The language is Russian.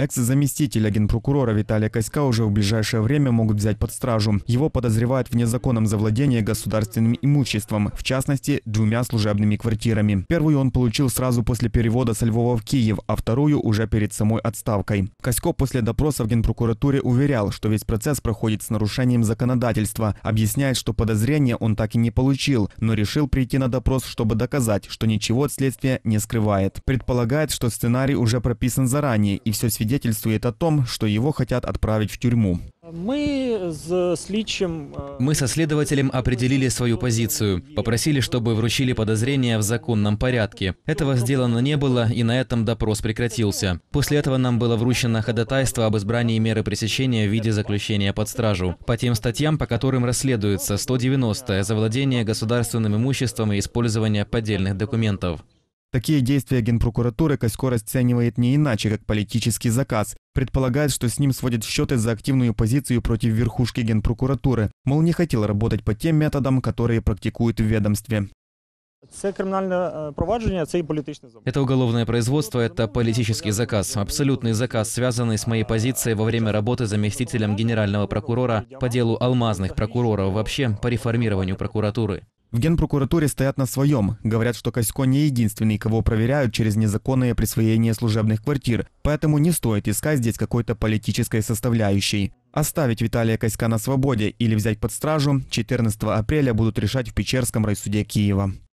Экс-заместителя генпрокурора Виталия Касько уже в ближайшее время могут взять под стражу. Его подозревают в незаконном завладении государственным имуществом, в частности, 2 служебными квартирами. Первую он получил сразу после перевода со Львова в Киев, а вторую уже перед самой отставкой. Касько после допроса в генпрокуратуре уверял, что весь процесс проходит с нарушением законодательства. Объясняет, что подозрения он так и не получил, но решил прийти на допрос, чтобы доказать, что ничего от следствия не скрывает. Предполагает, что сценарий уже прописан заранее, и все свидетельствует о том, что его хотят отправить в тюрьму. Мы со следователем определили свою позицию. Попросили, чтобы вручили подозрения в законном порядке. Этого сделано не было, и на этом допрос прекратился. После этого нам было вручено ходатайство об избрании меры пресечения в виде заключения под стражу. По тем статьям, по которым расследуется 190-я завладение государственным имуществом и использование поддельных документов. Такие действия генпрокуратуры Касько расценивает не иначе, как политический заказ. Предполагает, что с ним сводят счеты за активную позицию против верхушки генпрокуратуры. Мол, не хотел работать по тем методам, которые практикуют в ведомстве. Это уголовное производство, это политический заказ, абсолютный заказ, связанный с моей позицией во время работы заместителем генерального прокурора по делу алмазных прокуроров, вообще по реформированию прокуратуры. В генпрокуратуре стоят на своем. Говорят, что Касько не единственный, кого проверяют через незаконное присвоение служебных квартир, поэтому не стоит искать здесь какой-то политической составляющей. Оставить Виталия Касько на свободе или взять под стражу 14 апреля будут решать в Печерском райсуде Киева.